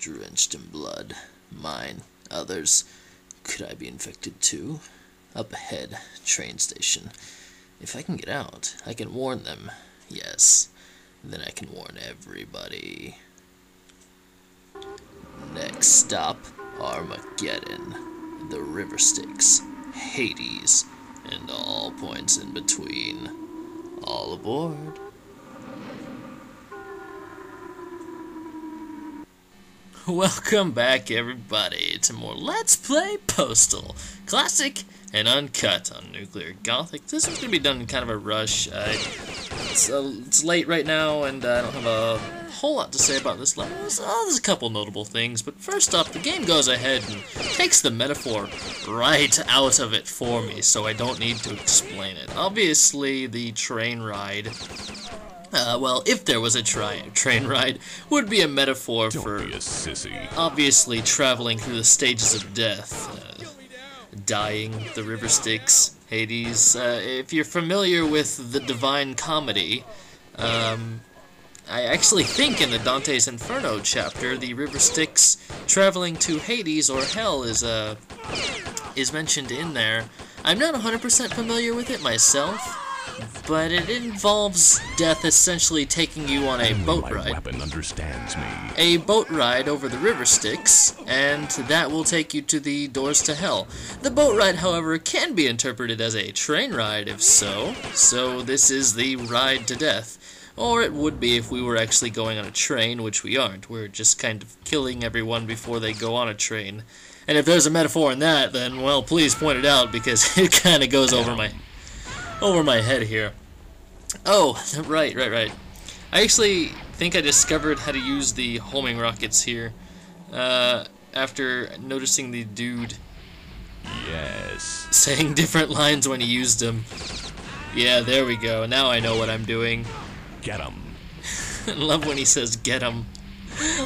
drenched in blood. Mine, others. Could I be infected too? Up ahead, train station. If I can get out, I can warn them. Yes. Then I can warn everybody. Next stop, Armageddon, the River Styx, Hades, and all points in between. All aboard. Welcome back, everybody, to more Let's Play Postal, classic and uncut on Nuclear Gothic. This is gonna be done in kind of a rush. It's late right now, and I don't have a whole lot to say about this level. There's a couple notable things, but first up, the game goes ahead and takes the metaphor right out of it for me, so I don't need to explain it. Obviously, the train ride, well, if there was a train ride, would be a metaphor for, obviously, traveling through the stages of death. Dying, the River Styx, Hades. If you're familiar with the Divine Comedy, I actually think in the Dante's Inferno chapter, the River Styx traveling to Hades or Hell is mentioned in there. I'm not 100% familiar with it myself, but it involves death essentially taking you on a boat ride. My weapon understands me. A boat ride over the River Styx, and that will take you to the doors to hell. The boat ride, however, can be interpreted as a train ride, if so. So this is the ride to death. Or it would be if we were actually going on a train, which we aren't. We're just kind of killing everyone before they go on a train. And if there's a metaphor in that, then, well, please point it out, because it kind of goes over my head here. Oh, right. I actually think I discovered how to use the homing rockets here, after noticing the dude saying different lines when he used them. Yeah, there we go. Now I know what I'm doing. Get 'em. I love when he says get 'em.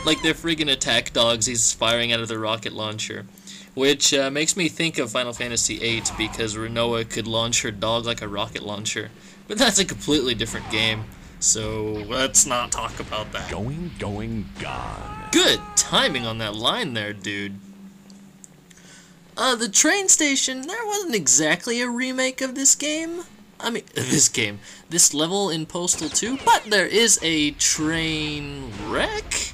Like they're friggin' attack dogs he's firing out of the rocket launcher. Which makes me think of Final Fantasy VIII, because Rinoa could launch her dog like a rocket launcher. But that's a completely different game, so let's not talk about that. Going, gone. Good timing on that line there, dude. The train station, there wasn't exactly a remake of this game. I mean, this level in Postal 2, but there is a train wreck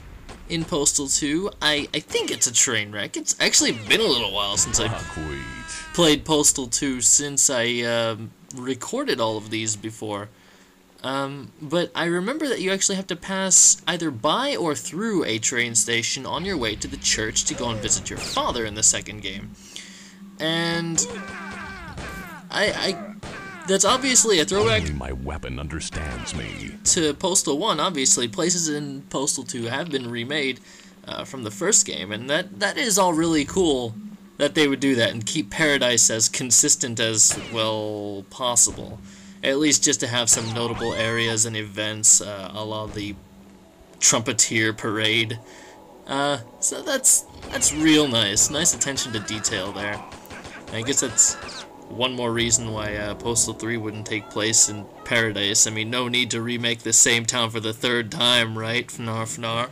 in Postal 2. I think it's a train wreck. It's actually been a little while since I played Postal 2, since I recorded all of these before. But I remember that you actually have to pass either by or through a train station on your way to the church to go and visit your father in the second game. And that's obviously a throwback. Only my weapon understands me. To Postal 1, obviously. Places in Postal 2 have been remade from the first game, and that is all really cool that they would do that and keep Paradise as consistent as, well, possible. At least just to have some notable areas and events, a la the Trumpeteer Parade. So that's real nice. Nice attention to detail there. I guess that's one more reason why Postal 3 wouldn't take place in Paradise. I mean, no need to remake the same town for the third time, right? Fnar.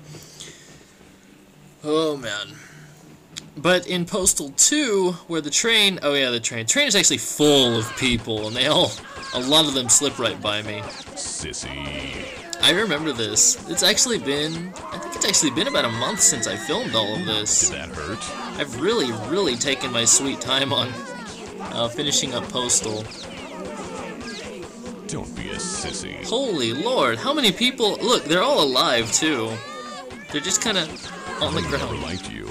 Oh, man. But in Postal 2, where the train... Oh, yeah, the train is actually full of people, and they all... A lot of them slip right by me. Sissy. I remember this. It's actually been... I think it's actually been about a month since I filmed all of this. Did that hurt? I've really, really taken my sweet time on finishing up Postal. Don't be a sissy. Holy lord, how many people... Look, they're all alive, too. They're just kind of on the ground. Like you.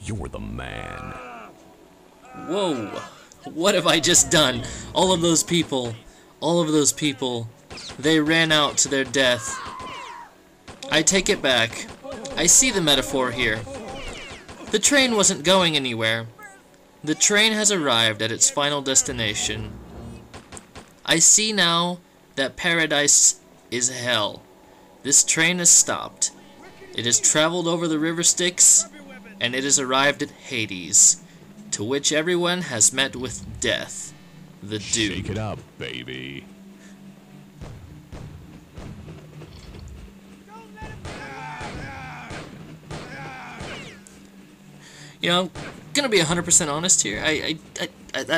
You're the man. Whoa. What have I just done? All of those people, they ran out to their death. I take it back. I see the metaphor here. The train wasn't going anywhere. The train has arrived at its final destination. I see now that Paradise is hell. This train has stopped. It has traveled over the River Styx, and it has arrived at Hades, to which everyone has met with death. the dude. Shake it up, baby. You know, I'm gonna be 100% honest here. I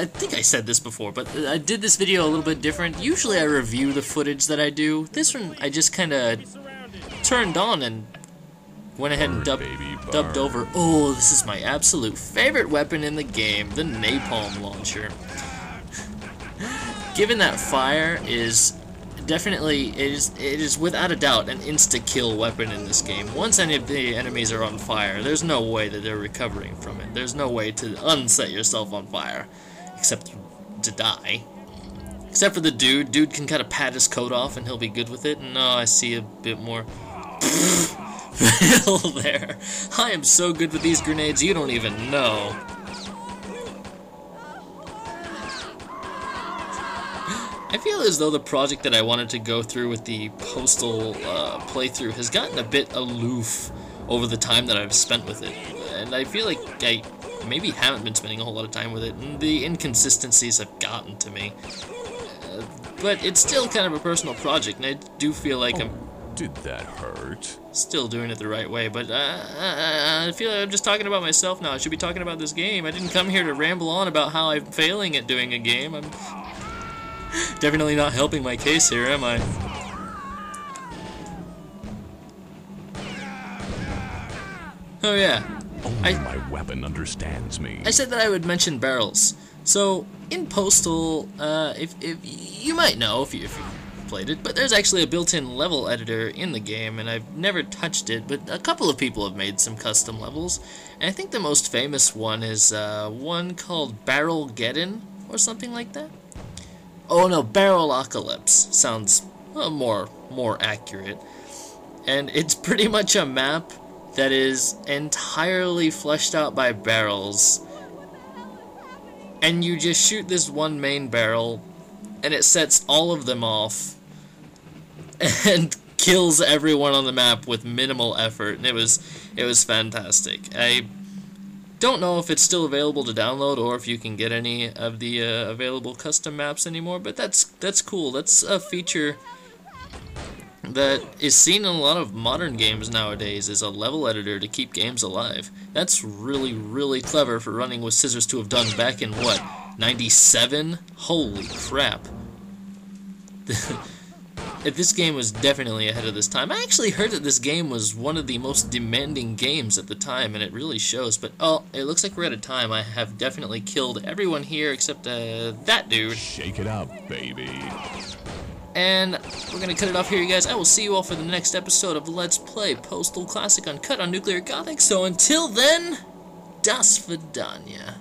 think I said this before, but I did this video a little bit different. Usually I review the footage that I do. This one I just kind of turned on and went ahead and dubbed over. Oh, this is my absolute favorite weapon in the game, the Napalm Launcher. Given that fire is definitely, it is without a doubt an insta-kill weapon in this game. Once any of the enemies are on fire, there's no way that they're recovering from it. There's no way to unset yourself on fire, except to die. Except for the dude. Dude can kind of pat his coat off and he'll be good with it. And no, I see a bit more real there. I am so good with these grenades, you don't even know. I feel as though the project that I wanted to go through with the Postal playthrough has gotten a bit aloof over the time that I've spent with it, and I feel like I maybe haven't been spending a whole lot of time with it, and the inconsistencies have gotten to me. But it's still kind of a personal project, and I do feel like I'm... Did that hurt? Still doing it the right way, but I feel like I'm just talking about myself now. I should be talking about this game. I didn't come here to ramble on about how I'm failing at doing a game. I'm... definitely not helping my case here, am I? Oh yeah. Only my weapon understands me. I said that I would mention barrels. So in Postal, if you might know if you played it, but there's actually a built-in level editor in the game, and I've never touched it, but a couple of people have made some custom levels, and I think the most famous one is one called Barrel Geddon or something like that. Oh no, Barrelocalypse sounds more accurate. And it's pretty much a map that is entirely fleshed out by barrels. And you just shoot this one main barrel, and it sets all of them off, and kills everyone on the map with minimal effort. And it was fantastic. I don't know if it's still available to download or if you can get any of the available custom maps anymore, but that's cool. That's a feature that is seen in a lot of modern games nowadays, is a level editor to keep games alive. That's really, really clever for Running with Scissors to have done back in, what, 97? Holy crap. This game was definitely ahead of this time. I actually heard that this game was one of the most demanding games at the time, and it really shows, but oh, it looks like we're out of time. I have definitely killed everyone here except that dude. Shake it up, baby. And we're gonna cut it off here, you guys. I will see you all for the next episode of Let's Play Postal Classic Uncut on Nuclear Gothic, so until then, das Vidania.